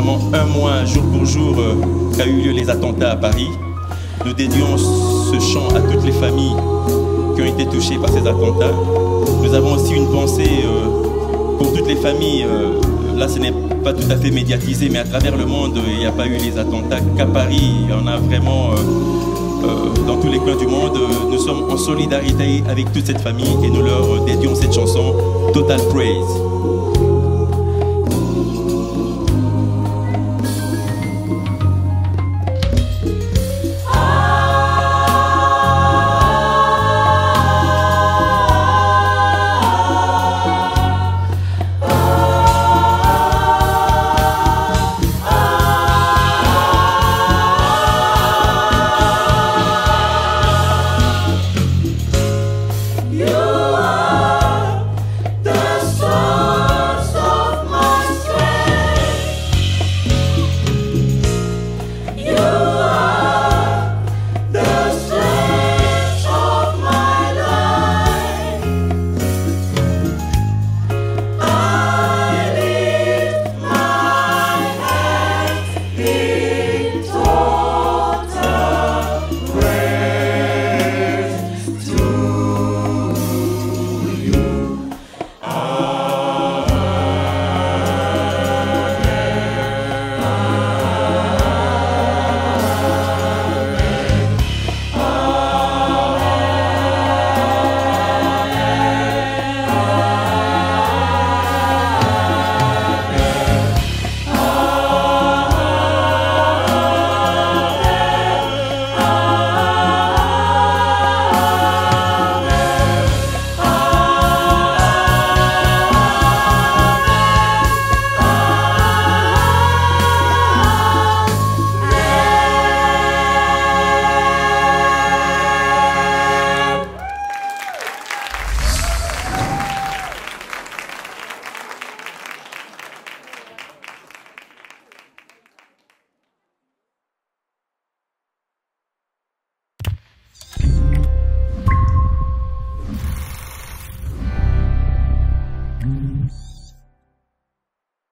vraiment un mois, jour pour jour, qu'a eu lieu les attentats à Paris. Nous dédions ce chant à toutes les familles qui ont été touchées par ces attentats. Nous avons aussi une pensée pour toutes les familles. Là, ce n'est pas tout à fait médiatisé, mais à travers le monde, il n'y a pas eu les attentats qu'à Paris. Il y en a vraiment dans tous les coins du monde. Nous sommes en solidarité avec toute cette famille et nous leur dédions cette chanson « Total Praise ».